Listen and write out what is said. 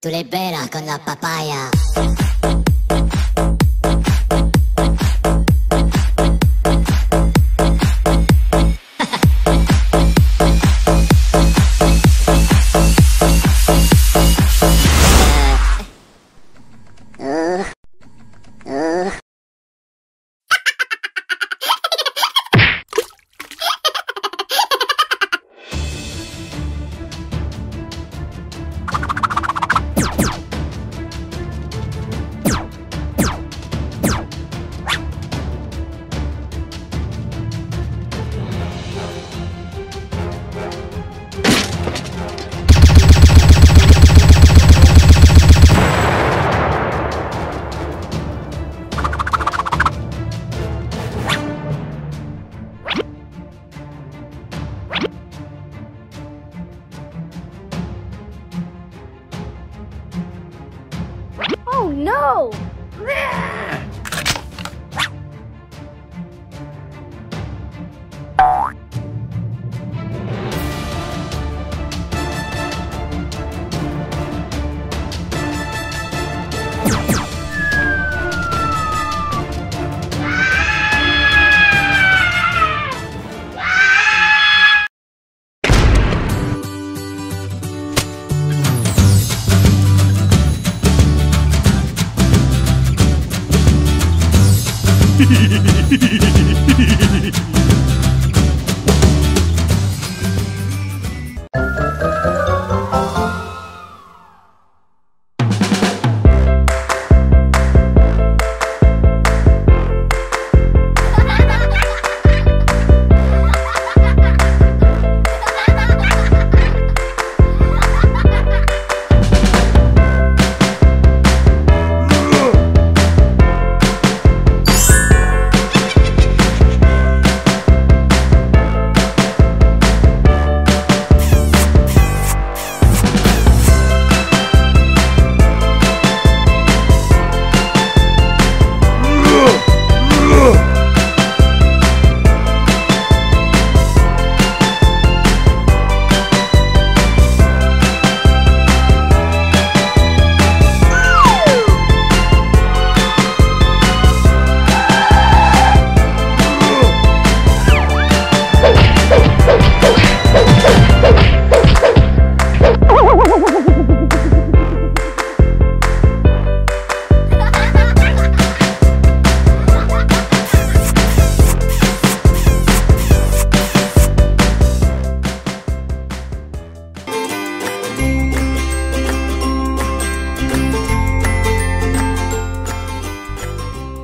Tú liberas con la papaya. No! Hehehehe